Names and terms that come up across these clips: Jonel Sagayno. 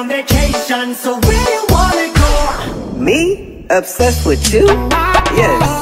on vacation, so where you wanna go? Me? Obsessed with you? Yes.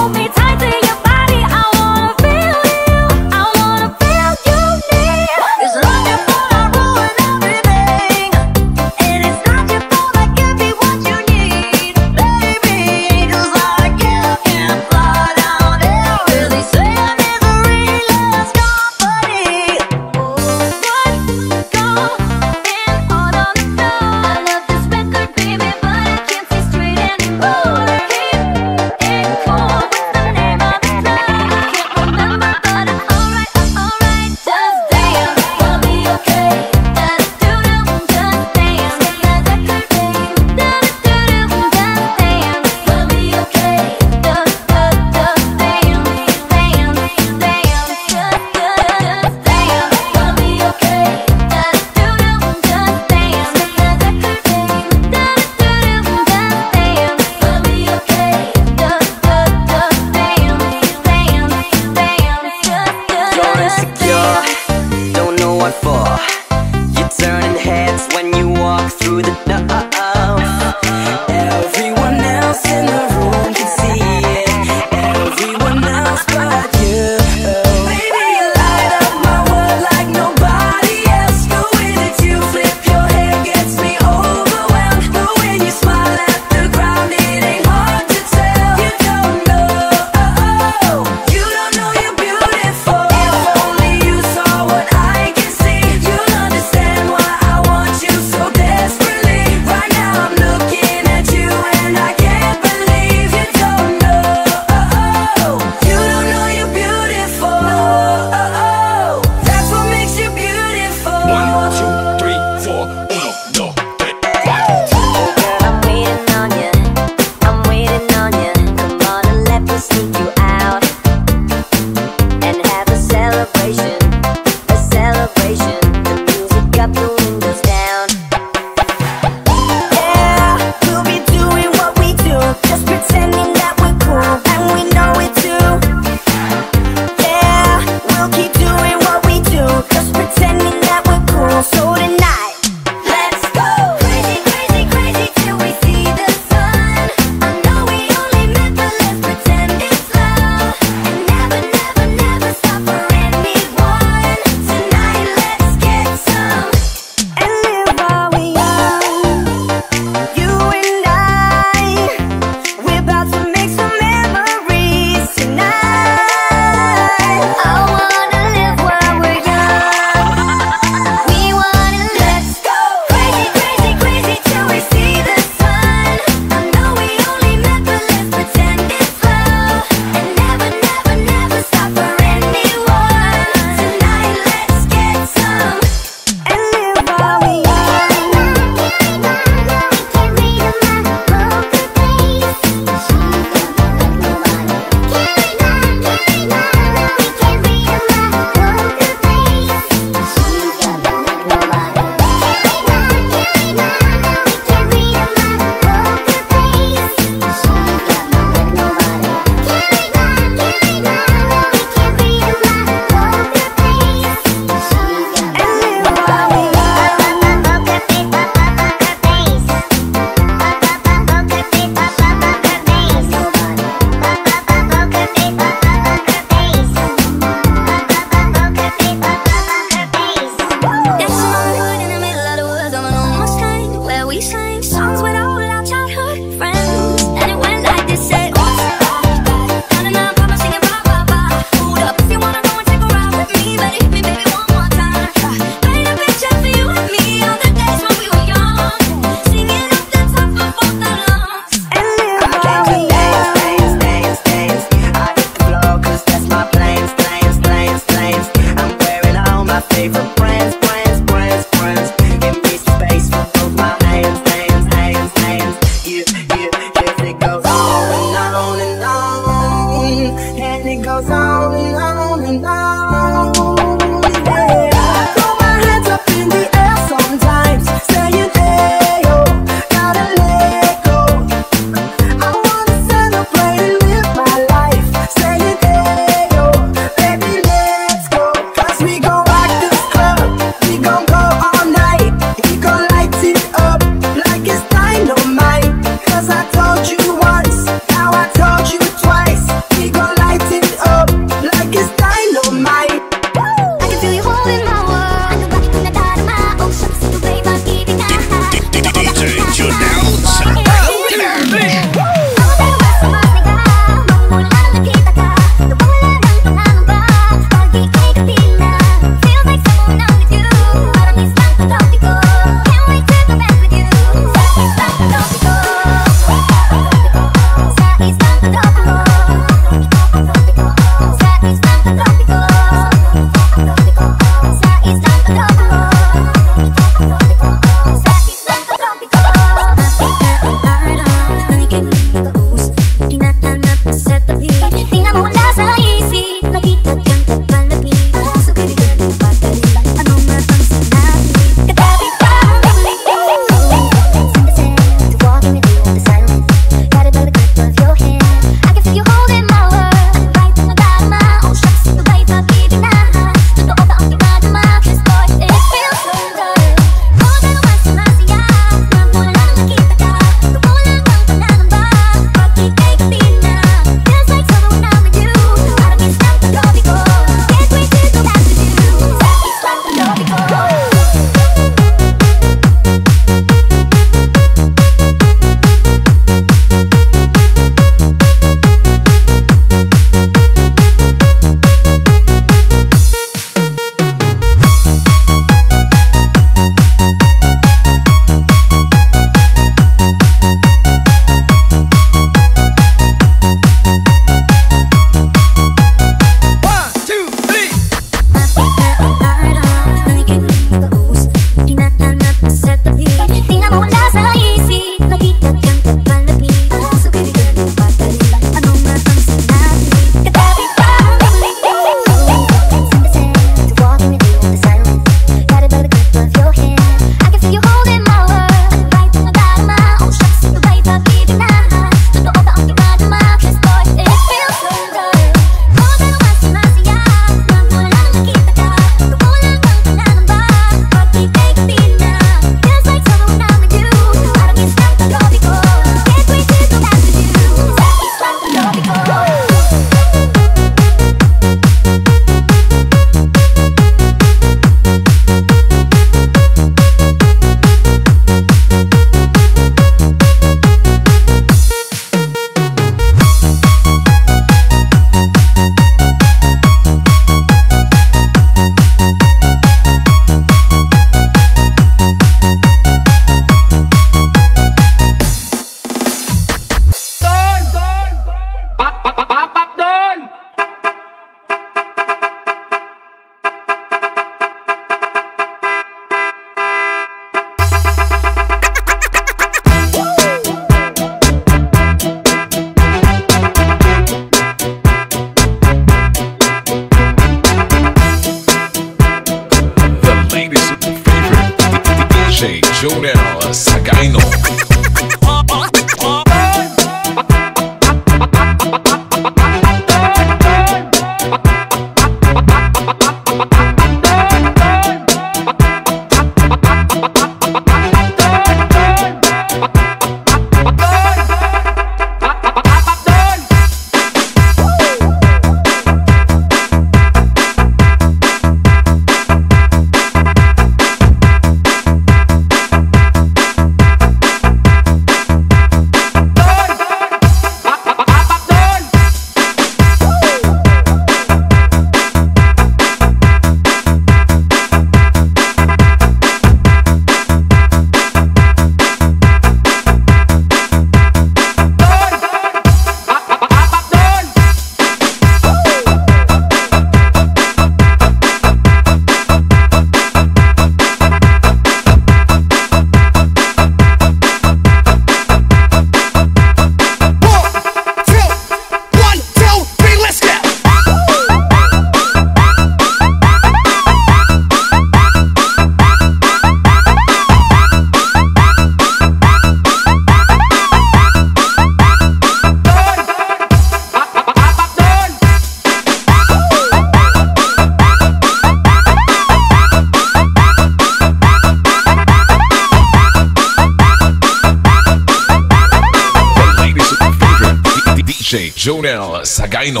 DJ Jonel Sagayno.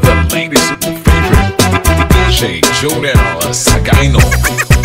The ladies' favorite DJ Jonel Sagayno.